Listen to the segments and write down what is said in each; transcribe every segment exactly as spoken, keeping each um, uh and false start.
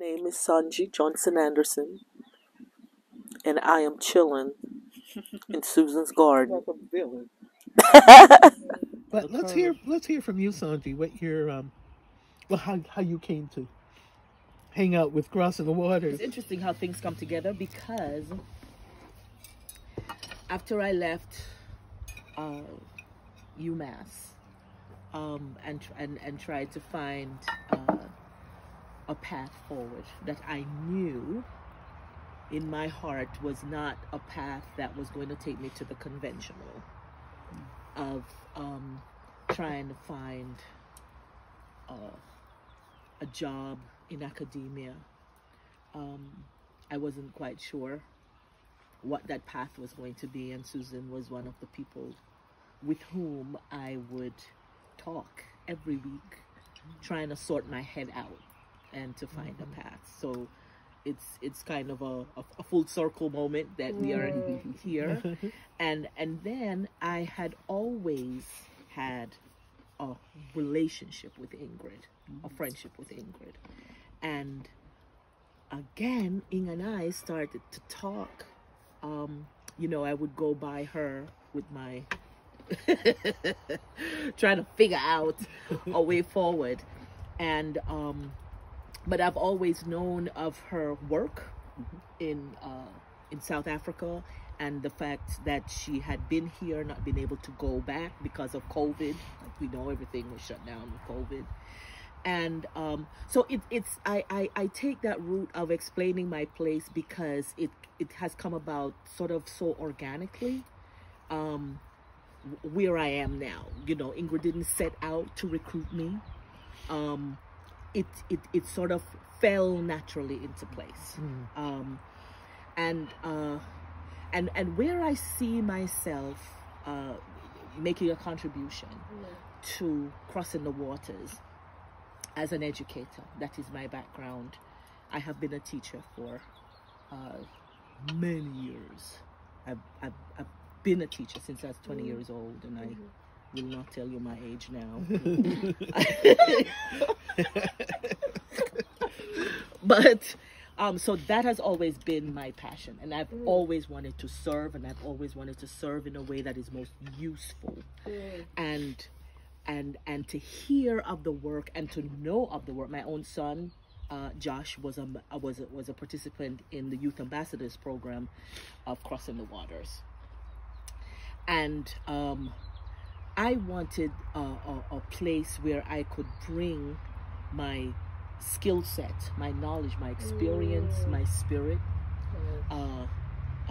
name is Sonji Johnson Anderson, and I am chilling in Susan's garden. But let's hear let's hear from you, Sonji. What your um, well, how how you came to hang out with Crossing the Waters. It's interesting how things come together, because after I left uh, UMass um, and and and tried to find uh, a path forward that I knew in my heart was not a path that was going to take me to the conventional of um, trying to find uh, a job in academia. Um, I wasn't quite sure what that path was going to be, and Susan was one of the people with whom I would talk every week, trying to sort my head out and to find mm-hmm. a path. So it's it's kind of a, a, a full circle moment that we are here. and and then I had always had a relationship with Ingrid, mm-hmm. a friendship with Ingrid. And again, Inga and I started to talk. Um, you know, I would go by her with my, trying to figure out a way forward. And, um, but I've always known of her work mm-hmm. in, uh, in South Africa, and the fact that she had been here, not been able to go back because of COVID. Like we know everything was shut down with COVID. And um, so it, it's, I, I, I take that route of explaining my place because it, it has come about sort of so organically um, where I am now. You know, Ingrid didn't set out to recruit me. Um, it, it, it sort of fell naturally into place. Mm. Um, and, uh, and, and where I see myself uh, making a contribution yeah. to Crossing the Waters as an educator, that is my background. I have been a teacher for uh, many years. I've, I've, I've been a teacher since I was twenty mm. years old, and mm-hmm. I will not tell you my age now. But, um, so that has always been my passion, and I've mm. always wanted to serve, and I've always wanted to serve in a way that is most useful. Mm. And And, and to hear of the work and to know of the work. My own son, uh, Josh, was a, was, a, was a participant in the Youth Ambassadors program of Crossing the Waters. And um, I wanted a, a, a place where I could bring my skill set, my knowledge, my experience, mm. my spirit uh,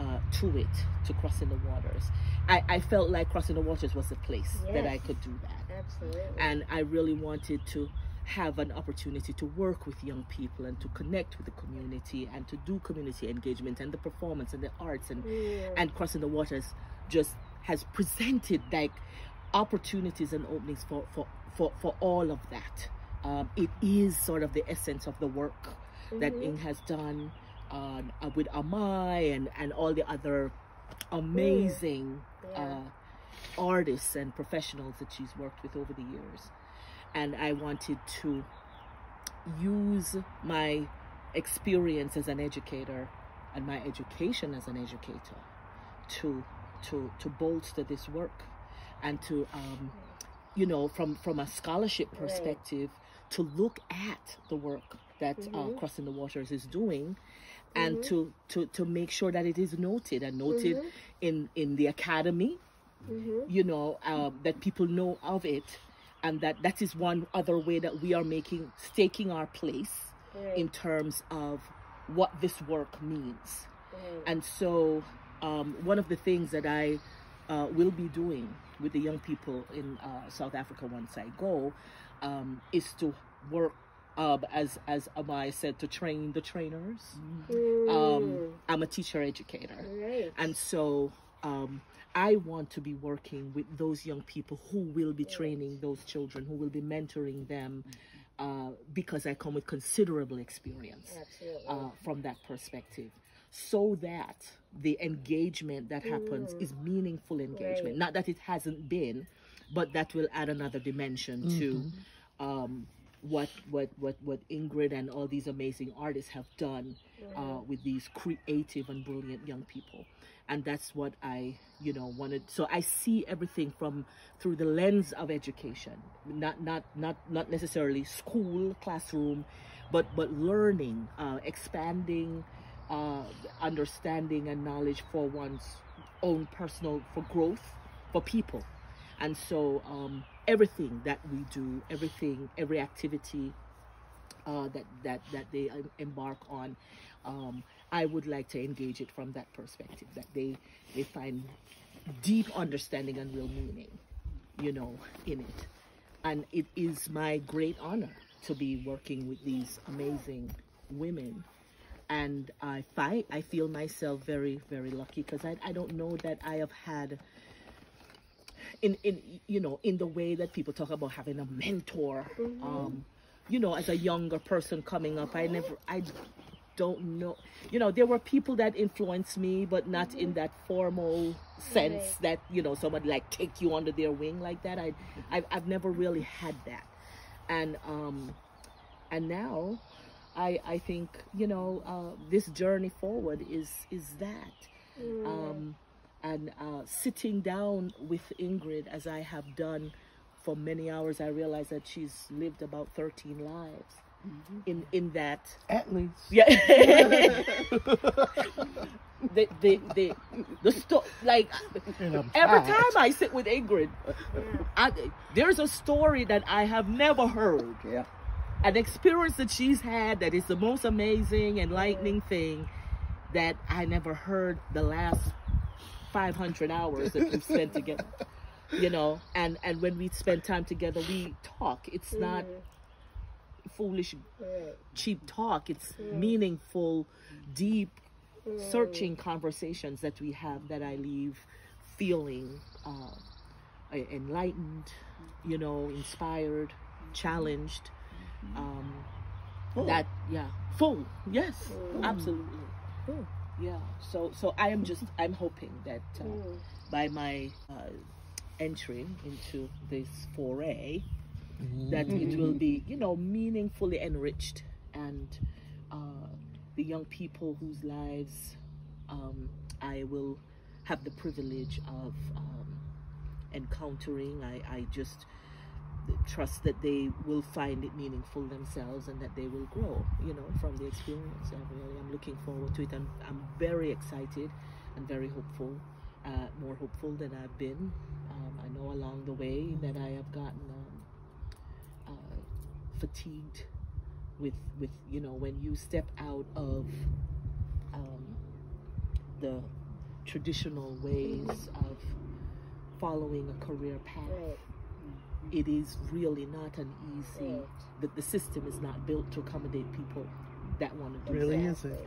uh, to it, to Crossing the Waters. I, I felt like Crossing the Waters was a place yes. that I could do that. Absolutely. And I really wanted to have an opportunity to work with young people and to connect with the community and to do community engagement and the performance and the arts, and yeah. and Crossing the Waters just has presented like opportunities and openings for for for, for all of that. Um, it is sort of the essence of the work mm-hmm. that Ing has done uh, with Amaya and and all the other amazing yeah. Yeah. Uh, artists and professionals that she's worked with over the years. And I wanted to use my experience as an educator and my education as an educator to to to bolster this work, and to um you know, from from a scholarship perspective, right. to look at the work that mm-hmm. uh, Crossing the Waters is doing, and mm-hmm. to to to make sure that it is noted and noted mm-hmm. in in the academy. Mm-hmm. You know, uh, that people know of it, and that that is one other way that we are making staking our place mm. in terms of what this work means. Mm. And so um, one of the things that I uh, will be doing with the young people in uh, South Africa once I go um, is to work uh, as as Amaya said, to train the trainers. Mm. Um, I'm a teacher educator, right. and so um, I want to be working with those young people who will be training those children, who will be mentoring them, uh, because I come with considerable experience uh, from that perspective, so that the engagement that happens mm. is meaningful engagement. Right. Not that it hasn't been, but that will add another dimension mm-hmm. to um, what what what what Ingrid and all these amazing artists have done uh, with these creative and brilliant young people. And that's what I, you know, wanted. So I see everything from through the lens of education, not not not not necessarily school, classroom, but but learning, uh, expanding, uh, understanding and knowledge for one's own personal, for growth, for people. And so um, everything that we do, everything, every activity uh, that that that they embark on. Um, I would like to engage it from that perspective, that they they find deep understanding and real meaning, you know, in it. And it is my great honor to be working with these amazing women. And I find, I feel myself very, very lucky, because I, I don't know that I have had, in, in, you know, in the way that people talk about having a mentor, mm-hmm. um, you know, as a younger person coming up, I never, I... don't know, you know, there were people that influenced me, but not mm-hmm. in that formal sense, right. that, you know, somebody like take you under their wing like that. I, I've, I've never really had that. And, um, and now I, I think, you know, uh, this journey forward is, is that, mm. um, and, uh, sitting down with Ingrid as I have done for many hours, I realized that she's lived about thirteen lives. Mm-hmm. In in that, at least, yeah. the the the the story, like every time I sit with Ingrid, I, there's a story that I have never heard. Yeah, an experience that she's had that is the most amazing, enlightening thing that I never heard. The last five hundred hours that we've spent together, you know, and and when we spend time together, we talk. It's mm-hmm. not foolish, cheap talk. It's yeah. meaningful, deep, yeah. searching conversations that we have, that I leave feeling uh, enlightened, you know, inspired, challenged. Um, full. That, yeah, full. Yes, mm. absolutely. Mm. Yeah. So, so I am just, I'm hoping that uh, mm. by my uh, entry into this foray, that it will be, you know, meaningfully enriched, and uh, the young people whose lives um, I will have the privilege of um, encountering, I, I just trust that they will find it meaningful themselves, and that they will grow, you know, from the experience. I really am looking forward to it. I'm, I'm very excited and very hopeful, uh, more hopeful than I've been. Um, I know along the way that I have gotten uh, fatigued with with you know, when you step out of um, the traditional ways of following a career path, it is really not an easy, that the system is not built to accommodate people that want to do that. Really isn't.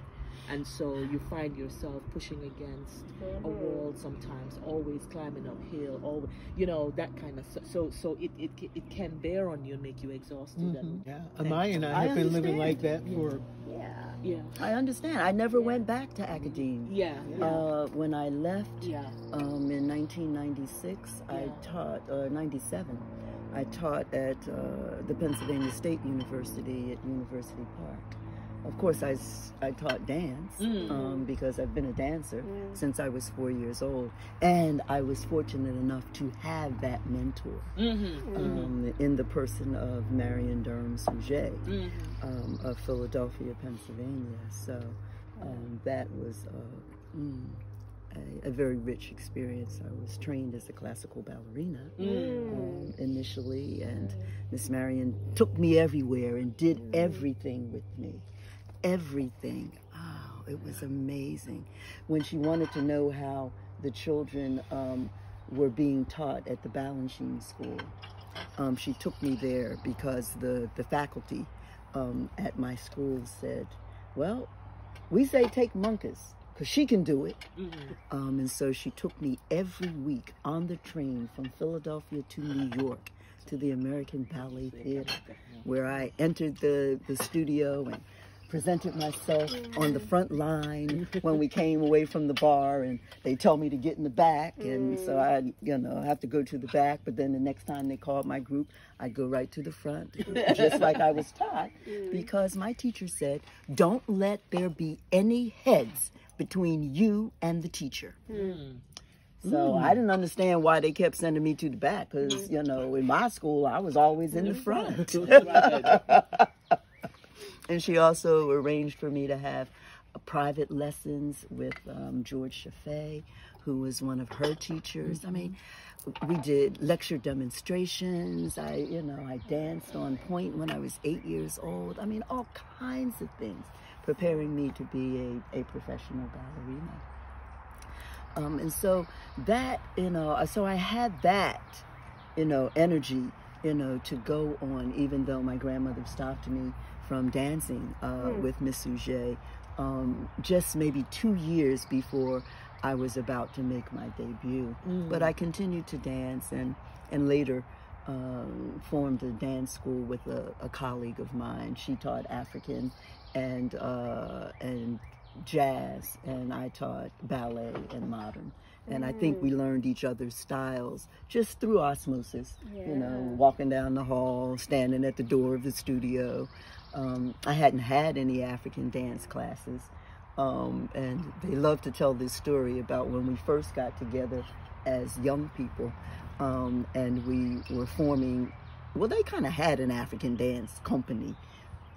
And so you find yourself pushing against a wall sometimes, always climbing uphill, always, you know, that kind of stuff. So, so it, it, it can bear on you and make you exhausted. Mm-hmm. and, yeah. Amaya and I, I have understand. been living like that for... Yeah. Yeah. I understand. I never yeah. went back to academia. Yeah. yeah. Uh, when I left yeah. um, in nineteen ninety-six, yeah. I taught, uh, ninety-seven, I taught at uh, the Pennsylvania State University at University Park. Of course, I, I taught dance, mm. um, because I've been a dancer yeah. since I was four years old. And I was fortunate enough to have that mentor mm-hmm. um, in the person of Marion Durham Sujet mm-hmm. um, of Philadelphia, Pennsylvania. So um, that was uh, mm, a, a very rich experience. I was trained as a classical ballerina mm. um, initially, and Miss Marion took me everywhere and did mm. everything with me. Everything. Oh, it was amazing. When she wanted to know how the children um, were being taught at the Balanchine School, um, she took me there because the, the faculty um, at my school said, well, we say take Monkus because she can do it. Mm-hmm. um, and so she took me every week on the train from Philadelphia to New York to the American Ballet Theater, where I entered the, the studio and presented myself on the front line when we came away from the bar, and they told me to get in the back, and so I, you know, I have to go to the back, but then the next time they called my group, I'd go right to the front, just like I was taught, because my teacher said, don't let there be any heads between you and the teacher. Mm. So I didn't understand why they kept sending me to the back, because, you know, in my school, I was always in the front. And she also arranged for me to have private lessons with um, George Chafey, who was one of her teachers. I mean, we did lecture demonstrations. I, you know, I danced on point when I was eight years old. I mean, all kinds of things, preparing me to be a, a professional ballerina. Um, and so that, you know, so I had that, you know, energy, you know, to go on, even though my grandmother stopped me from dancing uh, mm. with Miss Sujet um, just maybe two years before I was about to make my debut. Mm. But I continued to dance, and, and later um, formed a dance school with a, a colleague of mine. She taught African and, uh, and jazz, and I taught ballet and modern, and mm. I think we learned each other's styles just through osmosis. Yeah. You know, walking down the hall, standing at the door of the studio. Um, I hadn't had any African dance classes, um, and they love to tell this story about when we first got together as young people, um, and we were forming. Well, they kind of had an African dance company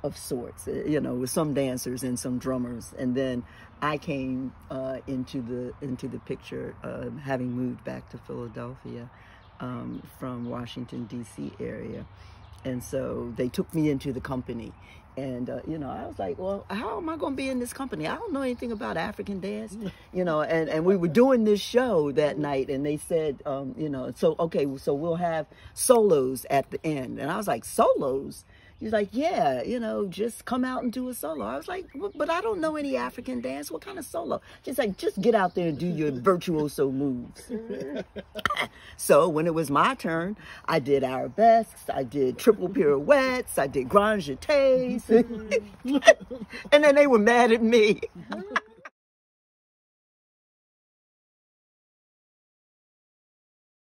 of sorts, you know, with some dancers and some drummers, and then I came uh, into the into the picture, uh, having moved back to Philadelphia um, from Washington D C area, and so they took me into the company, and uh, you know, I was like, well, how am I going to be in this company? I don't know anything about African dance, you know, and and we were doing this show that night, and they said, um, you know, so okay, so we'll have solos at the end, and I was like, solos? He's like, yeah, you know, just come out and do a solo. I was like, well, but I don't know any African dance. What kind of solo? She's like, just get out there and do your virtuoso moves. So when it was my turn, I did arabesques, I did triple pirouettes, I did grand jetés. And then they were mad at me.